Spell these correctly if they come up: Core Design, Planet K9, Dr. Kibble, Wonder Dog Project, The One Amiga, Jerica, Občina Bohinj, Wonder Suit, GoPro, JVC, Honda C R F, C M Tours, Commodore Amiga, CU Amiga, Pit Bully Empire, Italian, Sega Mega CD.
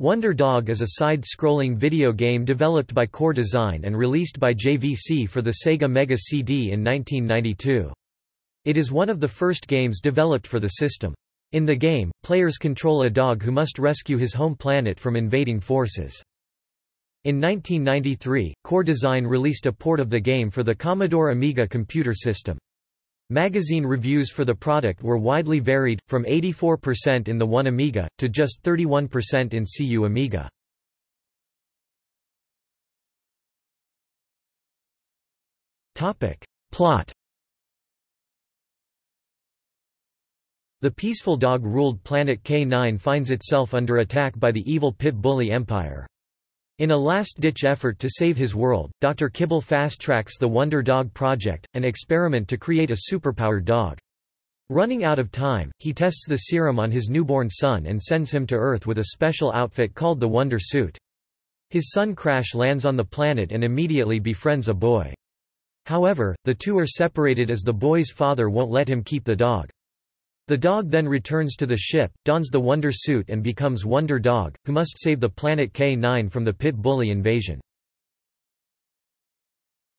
Wonder Dog is a side-scrolling video game developed by Core Design and released by JVC for the Sega Mega CD in 1992. It is one of the first games developed for the system. In the game, players control a dog who must rescue his home planet from invading forces. In 1993, Core Design released a port of the game for the Commodore Amiga computer system. Magazine reviews for the product were widely varied, from 84% in the One Amiga, to just 31% in CU Amiga. Plot. The peaceful dog-ruled Planet K9 finds itself under attack by the evil Pit Bully Empire. In a last-ditch effort to save his world, Dr. Kibble fast-tracks the Wonder Dog Project, an experiment to create a superpowered dog. Running out of time, he tests the serum on his newborn son and sends him to Earth with a special outfit called the Wonder Suit. His son crash lands on the planet and immediately befriends a boy. However, the two are separated as the boy's father won't let him keep the dog. The dog then returns to the ship, dons the Wonder Suit and becomes Wonder Dog, who must save the Planet K9 from the Pit Bully invasion.